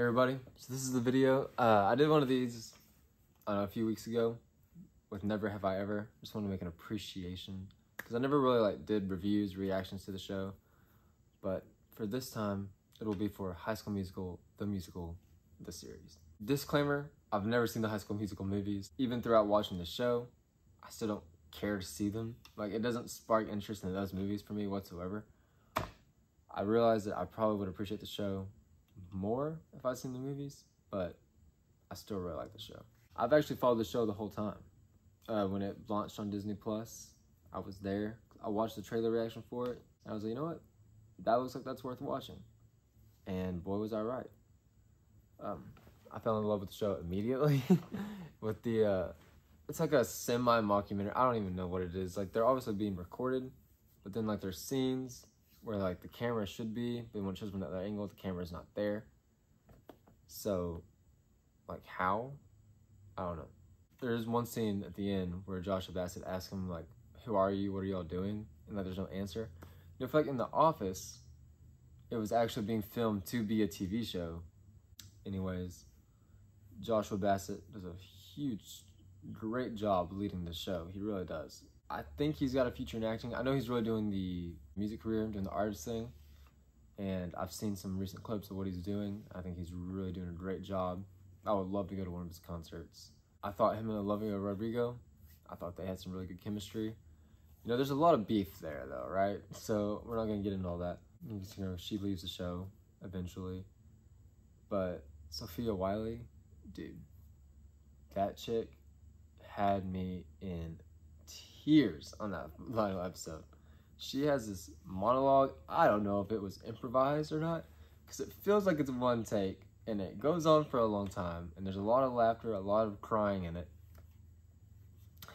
Hey everybody, so this is the video. I did one of these a few weeks ago with Never Have I Ever. Just wanted to make an appreciation because I never really did reviews, reactions to the show, but for this time it will be for High School Musical, The Series. Disclaimer, I've never seen the High School Musical movies. Even throughout watching the show, I still don't care to see them. It doesn't spark interest in those movies for me whatsoever. I realize that I probably would appreciate the show more if I'd seen the movies, but I still really like the show. I've actually followed the show the whole time. When it launched on Disney Plus, I was there. I watched the trailer reaction for it, and I was like, you know what? That looks like that's worth watching. And boy, was I right. I fell in love with the show immediately. With the, it's like a semi-mockumentary. I don't even know what it is. They're obviously being recorded, but then there's scenes where the camera should be, but when it shows from that angle, the camera's not there. So, how? I don't know. There's one scene at the end where Joshua Bassett asks him, who are you, what are y'all doing? And there's no answer. You know, if in The Office, it was actually being filmed to be a TV show. Anyways, Joshua Bassett does a huge, great job leading the show. He really does. I think he's got a future in acting. I know he's really doing the music career, doing the artist thing, and I've seen some recent clips of what he's doing. I think he's really doing a great job. I would love to go to one of his concerts. I thought him and Olivia Rodrigo, I thought they had some really good chemistry. You know, there's a lot of beef there though, right? So we're not gonna get into all that. You know, she leaves the show eventually, but Sofia Wylie, dude, that chick had me in tears on that final episode. She has this monologue. I don't know if it was improvised or not, because it feels like it's one take and it goes on for a long time, and there's a lot of laughter, a lot of crying in it,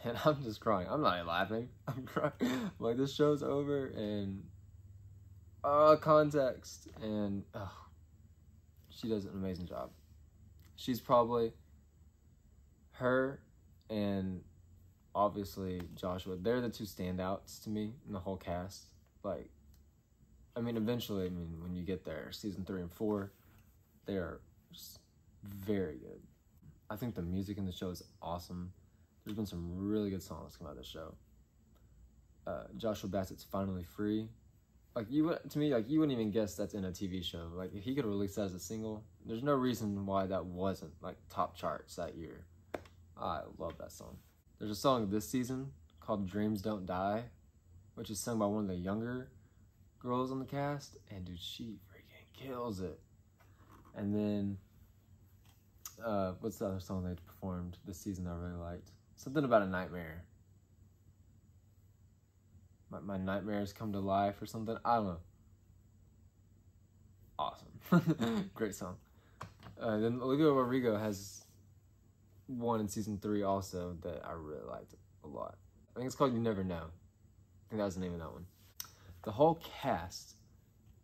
and I'm just crying. I'm not even laughing, I'm crying. This show's over, and context, and she does an amazing job. She's probably her and obviously Joshua, they're the two standouts to me in the whole cast. Eventually, when you get there, season 3 and 4, they are just very good. I think the music in the show is awesome. There's been some really good songs come out of the show. Joshua Bassett's Finally Free. You wouldn't even guess that's in a TV show. If he could release that as a single, there's no reason why that wasn't top charts that year. I love that song. There's a song this season called Dreams Don't Die, which is sung by one of the younger girls on the cast, and dude, she freaking kills it. And then, what's the other song they performed this season I really liked? Something about a nightmare. My nightmares come to life or something, I don't know. Awesome, great song. Then Olivia Rodrigo has one in season 3 also that I really liked a lot. I think it's called You Never Know. I think that was the name of that one. The whole cast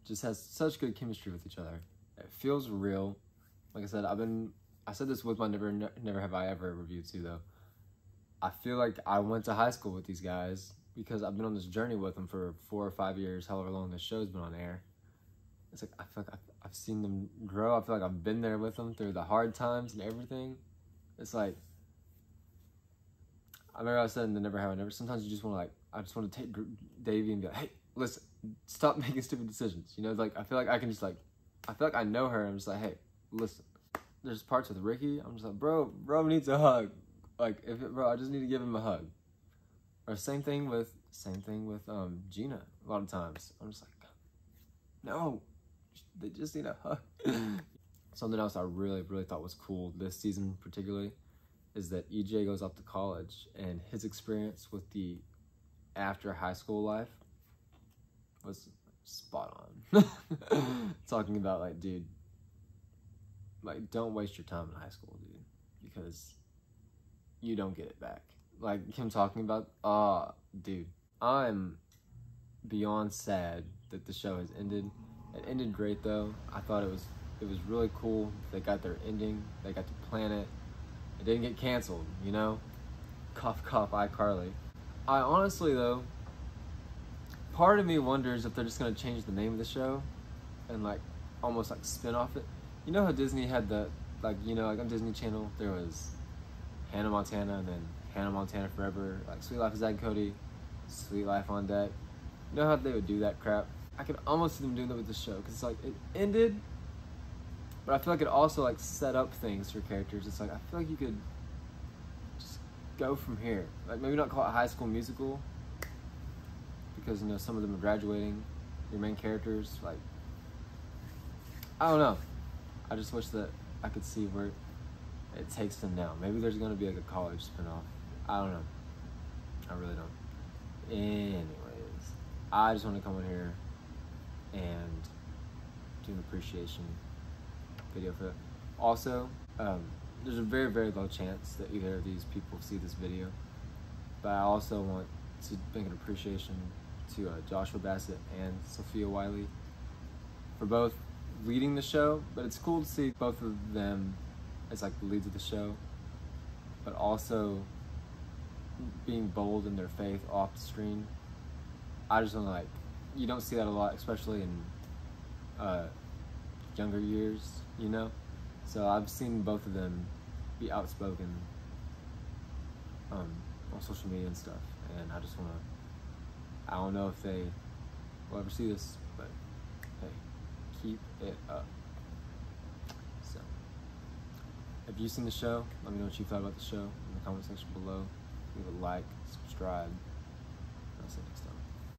just has such good chemistry with each other. It feels real. Like I said, I said this with my Never Have I Ever review too though. I feel like I went to high school with these guys because I've been on this journey with them for 4 or 5 years, however long this show's been on air. It's I feel like I've seen them grow. I feel like I've been there with them through the hard times and everything. It's I remember I said in the Never Have I Never, sometimes you just want to I just want to take Davey and be like, hey, listen, stop making stupid decisions. You know, I feel like I can just I feel like I know her. I'm just hey, listen. There's parts with Ricky, I'm just bro needs a hug. I just need to give him a hug. Or same thing with Gina a lot of times. I'm just no, they just need a hug. Something else I really, really thought was cool this season particularly is that EJ goes off to college, and his experience with the after high school life was spot on. Talking about dude, don't waste your time in high school, dude, because you don't get it back. Him talking about, dude, I'm beyond sad that the show has ended. It ended great though. I thought it was really cool. They got their ending. They got to plan it. It didn't get canceled, you know? Cough, cough, iCarly. I honestly, though, part of me wonders if they're just gonna change the name of the show and almost spin off it. You know how Disney had that, like, you know, like on Disney Channel, there was Hannah Montana and then Hannah Montana Forever, like Sweet Life of Zack and Cody, Sweet Life on Deck. You know how they would do that crap? I could almost see them doing that with the show, because it's like, it ended, but I feel like it also like set up things for characters. It's like, I feel like you could just go from here. Like maybe not call it High School Musical, because, you know, some of them are graduating, your main characters, like, I don't know. I just wish that I could see where it takes them now. Maybe there's gonna be like a college spinoff. I don't know. I really don't. Anyways, I just want to come in here and do an appreciation video for that. Also, there's a very, very low chance that either of these people see this video, but I also want to make an appreciation to Joshua Bassett and Sofia Wylie for both leading the show. But it's cool to see both of them as like the leads of the show, but also being bold in their faith off the screen. I just want to, like, you don't see that a lot, especially in younger years, you know? So I've seen both of them be outspoken on social media and stuff, and I just want to, I don't know if they will ever see this, but hey, keep it up. So, if you've seen the show, let me know what you thought about the show in the comment section below. Leave a like, subscribe, and I'll see you next time.